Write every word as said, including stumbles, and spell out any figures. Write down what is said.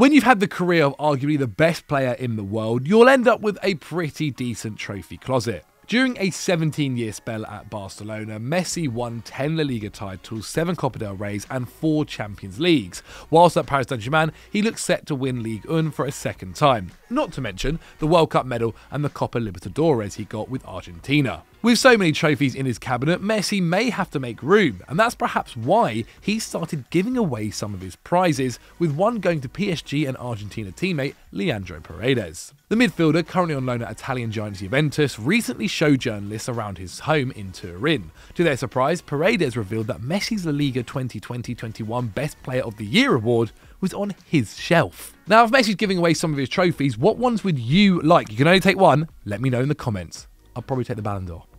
When you've had the career of arguably the best player in the world, you'll end up with a pretty decent trophy closet. During a seventeen-year spell at Barcelona, Messi won ten La Liga titles, seven Copa del Reys and four Champions Leagues, whilst at Paris Saint-Germain he looks set to win Ligue one for a second time, not to mention the World Cup medal and the Copa Libertadores he got with Argentina. With so many trophies in his cabinet, Messi may have to make room, and that's perhaps why he started giving away some of his prizes, with one going to P S G and Argentina teammate Leandro Paredes. The midfielder, currently on loan at Italian giants Juventus, recently showed journalists around his home in Turin. To their surprise, Paredes revealed that Messi's La Liga twenty twenty twenty-one Best Player of the Year award was on his shelf. Now, if Messi's giving away some of his trophies, what ones would you like? You can only take one. Let me know in the comments. I'll probably take the Ballon d'Or.